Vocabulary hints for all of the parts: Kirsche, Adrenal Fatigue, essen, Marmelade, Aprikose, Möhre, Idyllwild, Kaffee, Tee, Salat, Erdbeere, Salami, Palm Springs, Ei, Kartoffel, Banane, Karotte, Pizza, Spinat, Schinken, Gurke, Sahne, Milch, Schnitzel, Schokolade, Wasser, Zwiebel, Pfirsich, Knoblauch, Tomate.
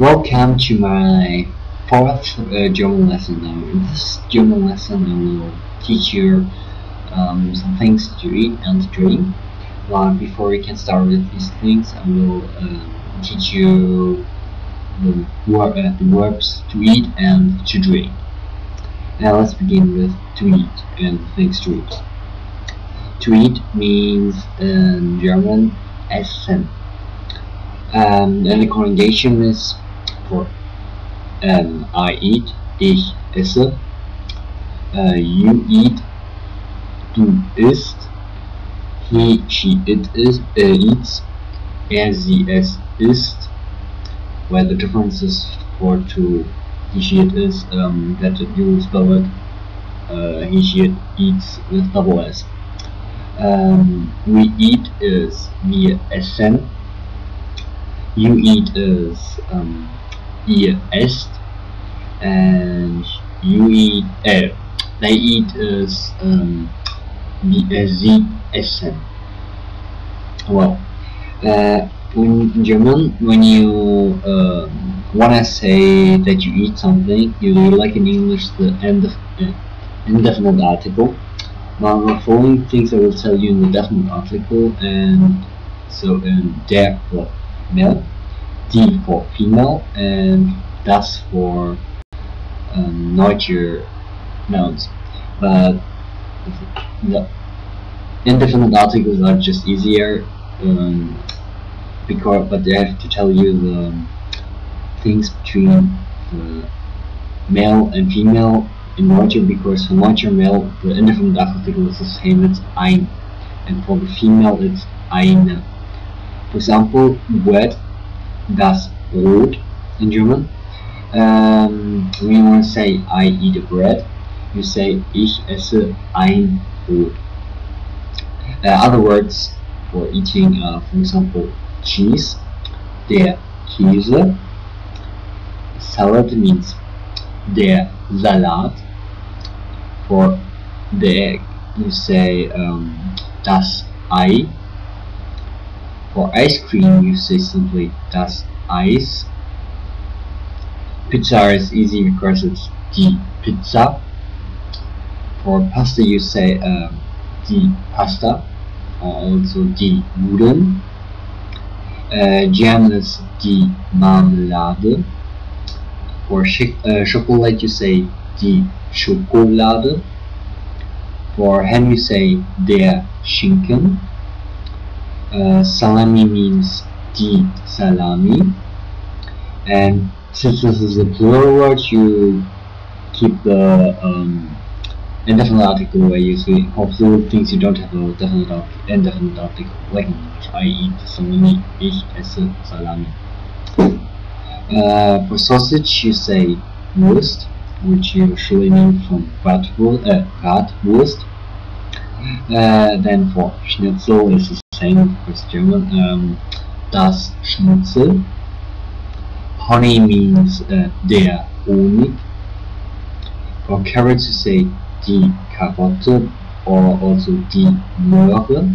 Welcome to my fourth German lesson now. In this German lesson I will teach you some things to eat and to drink. But before we can start with these things, I will teach you the verbs to eat and to drink. Now let's begin with to eat and things to eat. To eat means in German essen. And the conjugation is for I eat, ich esse, you eat, du isst, he, she, it is, eats, sie, es isst, where the difference is for to he, she, it is, that you spell it, he, she, it eats with double s. We eat is wir essen. You eat is ihr esst, and you eat they eat is sie essen. Well, in German, when you wanna say that you eat something, you like in English the end of indefinite article. Now the following things I will tell you in the definite article, and so in der for male, die for female, and das for neuter nouns. But the indefinite articles are just easier because they have to tell you the things between the male and female in neuter, because for neuter male the indefinite article is the same, it's ein, and for the female it's eine. For example, word das Brot in German. When you want to say I eat a bread, you say ich esse ein Brot. Other words for eating are, for example, cheese, der Käse. Salad means der Salat. For the egg, you say das Ei. For ice cream, you say simply das Eis. Pizza is easy because it's die Pizza. For pasta, you say die Pasta, or also die Nudeln. Jam is die Marmelade. For chocolate, you say die Schokolade. For ham, you say der Schinken. Salami means die Salami, and since this is a plural word, you keep the indefinite article where you say for plural things you don't have a definite indefinite article, like I eat salami, ich esse salami. For sausage, you say Wurst, which you usually name from Bratwurst. Then for Schnitzel is the same as German, das Schnitzel. Honey means der Honig. For carrots you say die Karotte, or also die Möhre.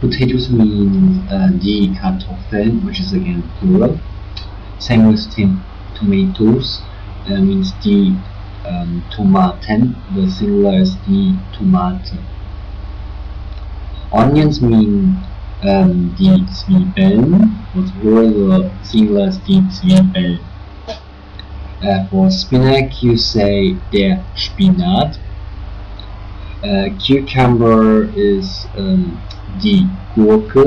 Potatoes means die Kartoffeln, which is again plural. Same with tomatoes, means die Tomaten, the singular is die Tomate. Onions mean die Zwiebeln, but the singular is die Zwiebel. For spinach you say der Spinat. Cucumber is die Gurke.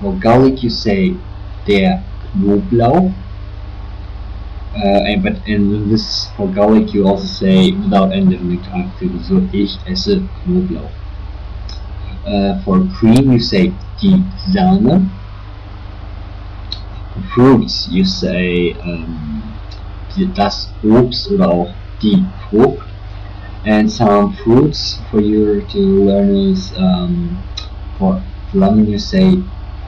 For garlic you say der Knoblauch. And this for garlic you also say without indefinite article, so ich esse Knoblauch. For cream you say die Sahne. For fruits you say das Obst oder auch die Frucht. And some fruits for you to learn is for lemon you say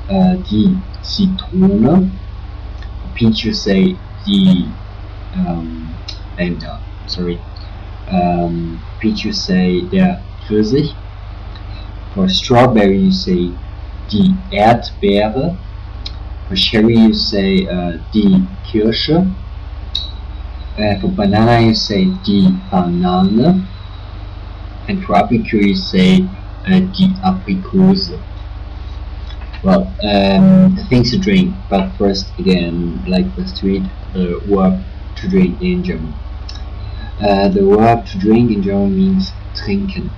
die Zitrone. For peach you say die peach you say der Pfirsich. For strawberry you say die Erdbeere. For cherry you say die Kirsche. For banana you say die Banane. And for apricot you say die Aprikose. Well, things to drink, but first again, like the street, the verb to drink in German. The verb to drink in German means trinken,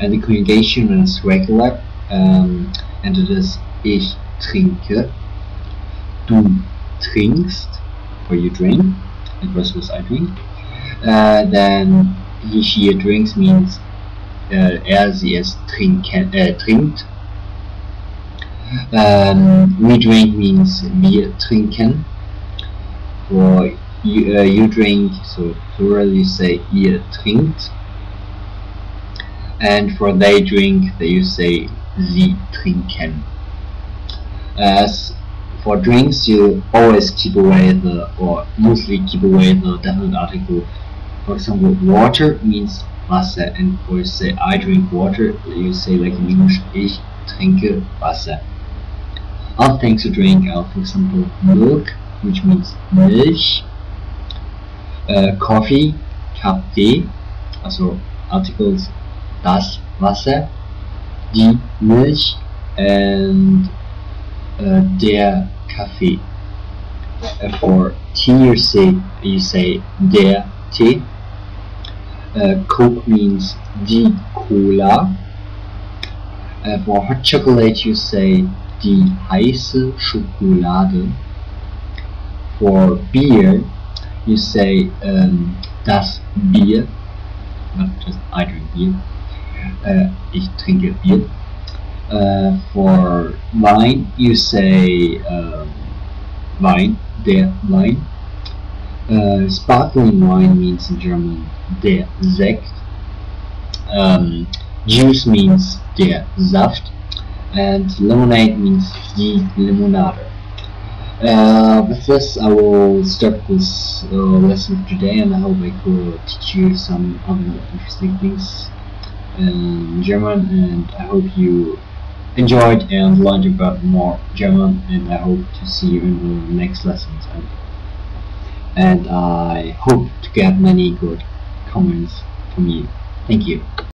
and the conjugation is regular, and it is ich trinke, du trinkst, or you drink. In Brussels I drink. Then he, she drinks means sie, es trinken, trinkt. We drink means wir trinken, or you drink, so plurally say ihr trinkt, and for they drink they you say sie trinken. As for drinks you always keep away the, or mostly keep away the definite article. For example, water means Wasser, and for you say I drink water, you say like in English ich trinke Wasser. Other things to drink are, for example, milk, which means Milch, coffee, Kaffee, also articles das Wasser, die Milch, and der Kaffee. For tea you say der Tee. Coke means die Cola. For hot chocolate you say die heiße Schokolade. For beer you say das Bier, not just I drink beer, ich trinke Bier. For wine you say Wein, der Wein. Sparkling wine means in German der Sekt. Juice means der Saft, and lemonade means die Limonade. With this I will stop this lesson today, and I hope I could teach you some other interesting things in German, and I hope you enjoyed and learned about more German, and I hope to see you in the next lessons, and I hope to get many good comments from you. Thank you.